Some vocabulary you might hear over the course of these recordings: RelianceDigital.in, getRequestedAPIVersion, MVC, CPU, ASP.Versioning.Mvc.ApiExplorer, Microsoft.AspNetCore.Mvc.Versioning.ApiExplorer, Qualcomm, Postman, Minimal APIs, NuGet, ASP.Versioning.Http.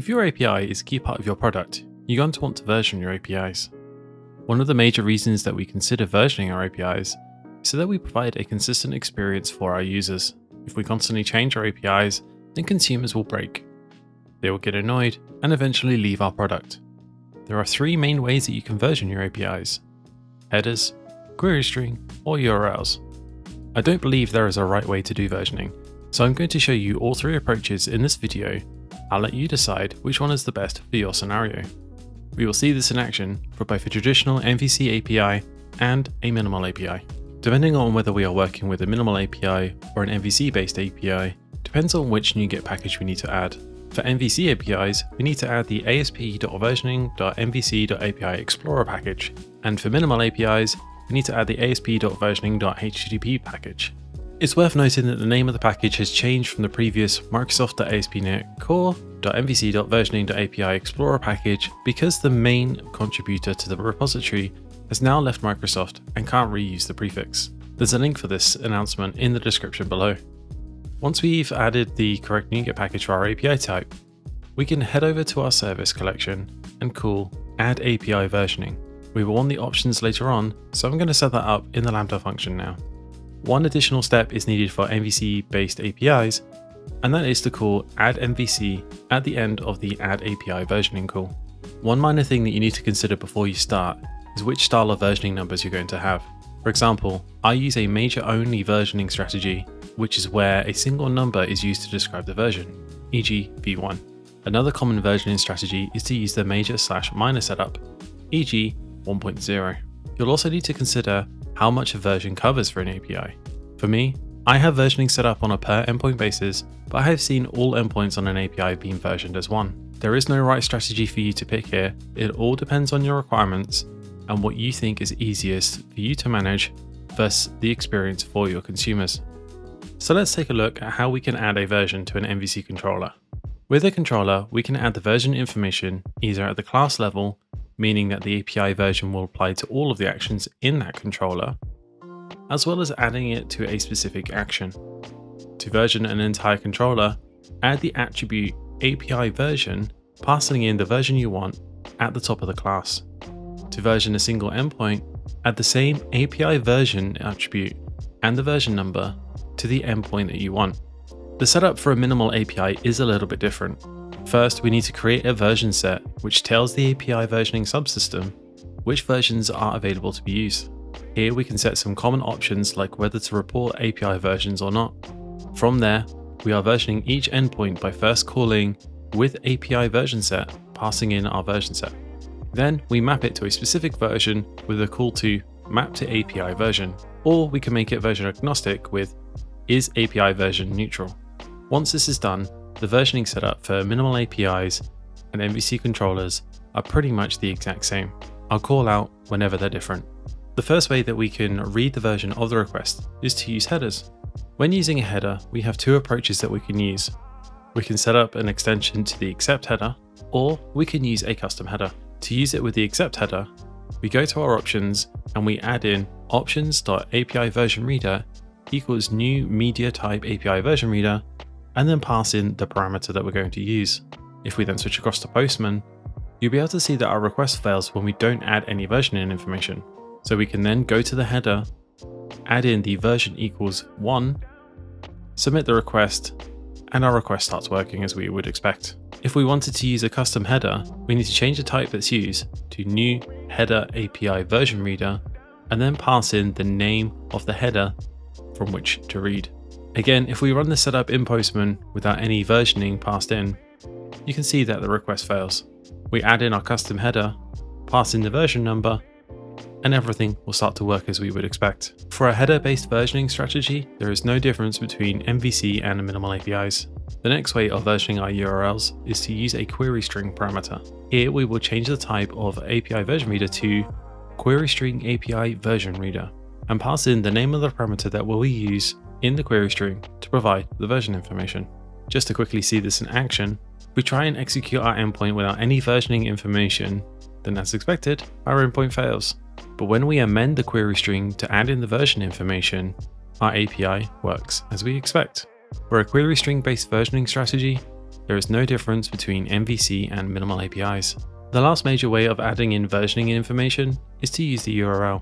If your API is a key part of your product, you're going to want to version your APIs. One of the major reasons that we consider versioning our APIs is so that we provide a consistent experience for our users. If we constantly change our APIs, then consumers will break. They will get annoyed and eventually leave our product. There are three main ways that you can version your APIs: headers, query string, or URLs. I don't believe there is a right way to do versioning, so I'm going to show you all three approaches in this video. I'll let you decide which one is the best for your scenario. We will see this in action for both a traditional MVC API and a minimal API. Depending on whether we are working with a minimal API or an MVC-based API, depends on which NuGet package we need to add. For MVC APIs, we need to add the ASP.Versioning.Mvc.ApiExplorer package, and for minimal APIs, we need to add the ASP.Versioning.Http package. It's worth noting that the name of the package has changed from the previous Microsoft.AspNetCore.Mvc.Versioning.ApiExplorer package because the main contributor to the repository has now left Microsoft and can't reuse the prefix. There's a link for this announcement in the description below. Once we've added the correct NuGet package for our API type, we can head over to our service collection and call Add API Versioning. We will want the options later on, so I'm going to set that up in the Lambda function now. One additional step is needed for MVC-based APIs, and that is to call Add MVC at the end of the Add API Versioning call. One minor thing that you need to consider before you start is which style of versioning numbers you're going to have. For example, I use a major-only versioning strategy, which is where a single number is used to describe the version, e.g. V1. Another common versioning strategy is to use the major/minor setup, e.g. 1.0. You'll also need to consider how much a version covers for an API. For me, I have versioning set up on a per endpoint basis, but I have seen all endpoints on an API being versioned as one. There is no right strategy for you to pick here. It all depends on your requirements and what you think is easiest for you to manage versus the experience for your consumers. So let's take a look at how we can add a version to an MVC controller. With a controller, we can add the version information either at the class level, meaning that the API version will apply to all of the actions in that controller, as well as adding it to a specific action. To version an entire controller, add the attribute API version, passing in the version you want at the top of the class. To version a single endpoint, add the same API version attribute and the version number to the endpoint that you want. The setup for a minimal API is a little bit different. First, we need to create a version set which tells the API versioning subsystem which versions are available to be used. Here we can set some common options like whether to report API versions or not. From there, we are versioning each endpoint by first calling with API version set, passing in our version set. Then we map it to a specific version with a call to map to API version, or we can make it version agnostic with is API version neutral. Once this is done, the versioning setup for minimal APIs and MVC controllers are pretty much the exact same. I'll call out whenever they're different. The first way that we can read the version of the request is to use headers. When using a header, we have two approaches that we can use. We can set up an extension to the accept header, or we can use a custom header. To use it with the accept header, we go to our options and we add in options.API_version_reader equals new media type API version reader, and then pass in the parameter that we're going to use. If we then switch across to Postman, you'll be able to see that our request fails when we don't add any versioning information. So we can then go to the header, add in the version equals 1, submit the request, and our request starts working as we would expect. If we wanted to use a custom header, we need to change the type that's used to new header API version reader, and then pass in the name of the header from which to read. Again, if we run this setup in Postman without any versioning passed in, you can see that the request fails. We add in our custom header, pass in the version number, and everything will start to work as we would expect. For a header-based versioning strategy, there is no difference between MVC and minimal APIs. The next way of versioning our URLs is to use a query string parameter. Here we will change the type of API version reader to query string API version reader and pass in the name of the parameter that we'll use in the query string to provide the version information. Just to quickly see this in action, we try and execute our endpoint without any versioning information, then as expected, our endpoint fails. But when we amend the query string to add in the version information, our API works as we expect. For a query string based versioning strategy, There is no difference between MVC and minimal APIs. The last major way of adding in versioning information is to use the URL.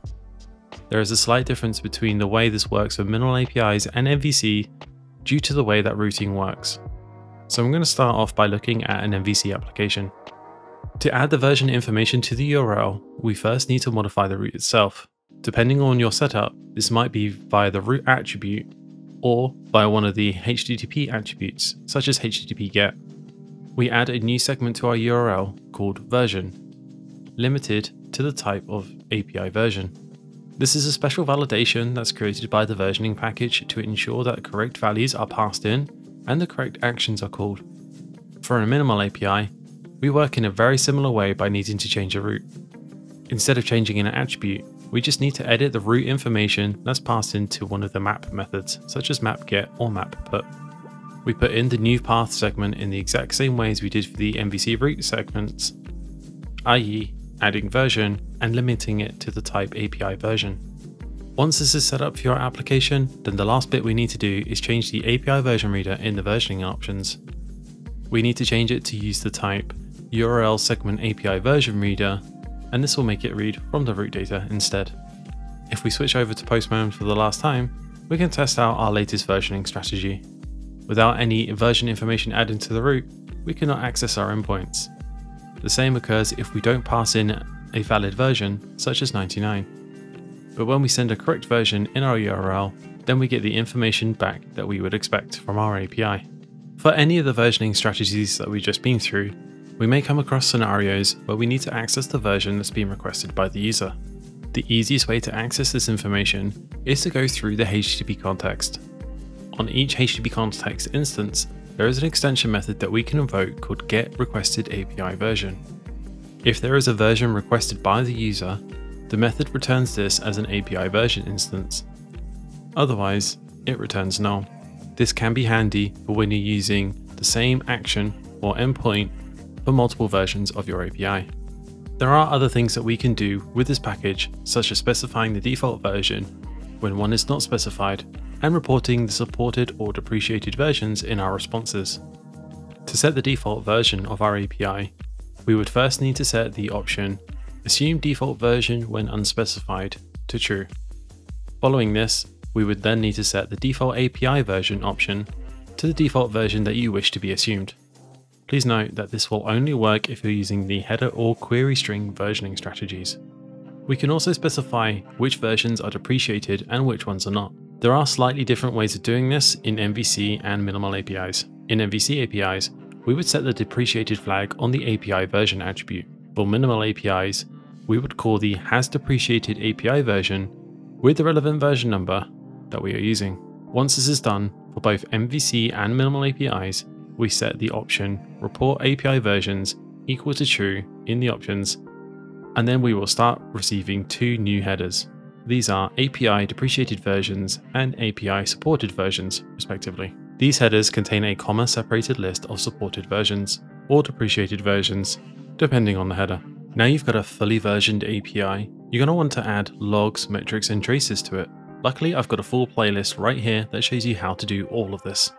There is a slight difference between the way this works with minimal APIs and MVC due to the way that routing works. So I'm going to start off by looking at an MVC application. To add the version information to the URL, we first need to modify the route itself. Depending on your setup, this might be via the route attribute or via one of the HTTP attributes, such as HTTP GET. We add a new segment to our URL called version, limited to the type of API version. This is a special validation that's created by the versioning package to ensure that correct values are passed in and the correct actions are called. For a minimal API, we work in a very similar way by needing to change a route. Instead of changing an attribute, we just need to edit the route information that's passed into one of the map methods, such as map get or map put. We put in the new path segment in the exact same way as we did for the MVC route segments, i.e. adding version and limiting it to the type API version. Once this is set up for your application, then the last bit we need to do is change the API version reader in the versioning options. We need to change it to use the type URL segment API version reader, and this will make it read from the root data instead. If we switch over to Postman for the last time, we can test out our latest versioning strategy. Without any version information added to the root, we cannot access our endpoints. The same occurs if we don't pass in a valid version, such as 99. But when we send a correct version in our URL, then we get the information back that we would expect from our API. For any of the versioning strategies that we've just been through, we may come across scenarios where we need to access the version that's been requested by the user. The easiest way to access this information is to go through the HTTP context. On each HTTP context instance, there is an extension method that we can invoke called getRequestedAPIVersion. If there is a version requested by the user, the method returns this as an API version instance. Otherwise, it returns null. This can be handy for when you're using the same action or endpoint for multiple versions of your API. There are other things that we can do with this package, such as specifying the default version when one is not specified, and reporting the supported or deprecated versions in our responses. To set the default version of our API, we would first need to set the option Assume Default Version When Unspecified to true. Following this, we would then need to set the Default API Version option to the default version that you wish to be assumed. Please note that this will only work if you're using the header or query string versioning strategies. We can also specify which versions are deprecated and which ones are not. There are slightly different ways of doing this in MVC and minimal APIs. In MVC APIs, we would set the deprecated flag on the API version attribute. For minimal APIs, we would call the hasDeprecated API version with the relevant version number that we are using. Once this is done, for both MVC and minimal APIs, we set the option report API versions equal to true in the options, and then we will start receiving two new headers. These are API deprecated versions and API supported versions, respectively. These headers contain a comma-separated list of supported versions or deprecated versions, depending on the header. Now you've got a fully versioned API, you're going to want to add logs, metrics, and traces to it. Luckily, I've got a full playlist right here that shows you how to do all of this.